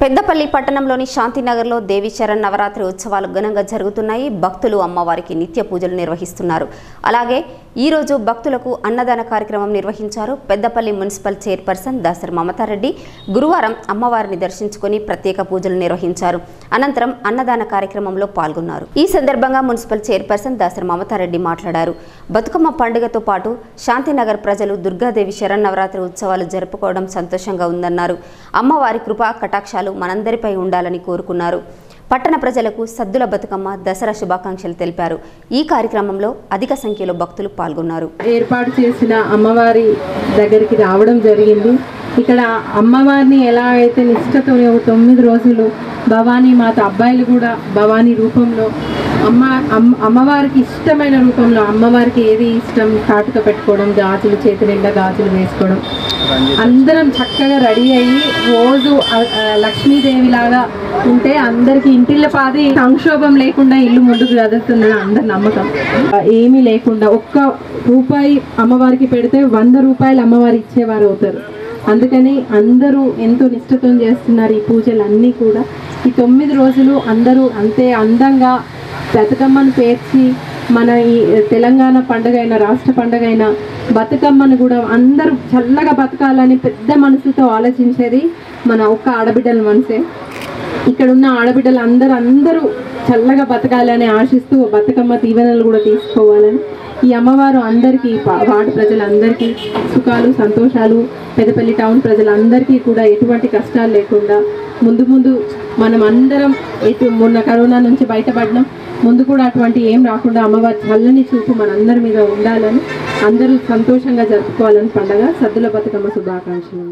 పెద్దపల్లి పట్టణంలోని శాంతినగర్లో దేవి శన్నవరాత్రి ఉత్సవాలు ఘనంగా జరుగుతున్నాయి. భక్తులు అమ్మవారికి నిత్య పూజలు నిర్వహిస్తున్నారు. అలాగే ఈ రోజు భక్తులకు అన్నదాన కార్యక్రమం నిర్వహించారు. పెద్దపల్లి మున్సిపల్ చైర్పర్సన్ దాసర్ మమతారెడ్డి గురువారం అమ్మవారిని దర్శించుకొని ప్రత్యేక పూజలు నిర్వహించారు. అనంతరం అన్నదాన కార్యక్రమంలో పాల్గొన్నారు. ఈ సందర్భంగా మున్సిపల్ చైర్పర్సన్ దాసర్ మమతారెడ్డి మాట్లాడారు. బతుకమ్మ పండుగతో పాటు శాంతినగర్ ప్రజలు దుర్గాదేవి శన్నవరాత్రి ఉత్సవాలు జరుపుకోవడం సంతోషంగా ఉందన్నారు. అమ్మవారి కృపా కటాక్షాలు మనందరిపై ఉండాలని కోరుకున్నారు. పట్టణ ప్రజలకు సద్దుల బతుకమ్మ దసరా శుభాకాంక్షలు తెలిపారు. ఈ కార్యక్రమంలో అధిక సంఖ్యలో భక్తులు పాల్గొన్నారు. ఏర్పాటు చేసిన అమ్మవారి దగ్గరికి రావడం జరిగింది. ఇక్కడ అమ్మవారిని ఎలా అయితే నిష్టతో 9 రోజులు భవానీ మాత అబ్బాయిలు కూడా భవానీ రూపంలో అమ్మవారికి ఇష్టమైన రూపంలో అమ్మవారికి ఏది ఇష్టం కాటుక పెట్టుకోవడం, గాజులు చేతి నిండా గాజులు వేసుకోవడం, అందరం చక్కగా రెడీ అయ్యి రోజు లక్ష్మీదేవిలాగా ఉంటే అందరికీ ఇంటిళ్ళ పాది సంక్షోభం లేకుండా ఇల్లు ముందుకు కదులుతుందని అందరి నమ్మకం. ఏమీ లేకుండా ₹1 అమ్మవారికి పెడితే ₹100 అమ్మవారు ఇచ్చేవారు అవుతారు. అందుకని అందరూ ఎంతో నిష్ఠతో చేస్తున్నారు ఈ పూజలన్నీ కూడా. ఈ 9 రోజులు అందరూ అంతే అందంగా బతుకమ్మను పేర్చి మన ఈ తెలంగాణ పండుగ అయిన రాష్ట్ర పండుగ అయిన బతుకమ్మను కూడా అందరూ చల్లగా బతకాలని పెద్ద మనసుతో ఆలోచించేది మన ఒక్క ఆడబిడ్డల మనసే. ఇక్కడ ఉన్న ఆడబిడ్డలు అందరూ చల్లగా బతకాలని ఆశిస్తూ బతుకమ్మ దీవెనలు కూడా తీసుకోవాలని ఈ అమ్మవారు అందరికీ వార్డు ప్రజలందరికీ సుఖాలు సంతోషాలు, పెద్దపల్లి టౌన్ ప్రజలందరికీ కూడా ఎటువంటి కష్టాలు లేకుండా ముందు మనం అందరం మొన్న కరోనా నుంచి బయటపడినాం. ముందు కూడా అటువంటి ఏం రాకుండా అమ్మవారి చల్లని చూపు మనందరి మీద ఉండాలని అందరూ సంతోషంగా జరుపుకోవాలని పండుగ. సద్దుల బతుకమ్మ శుభాకాంక్షలు.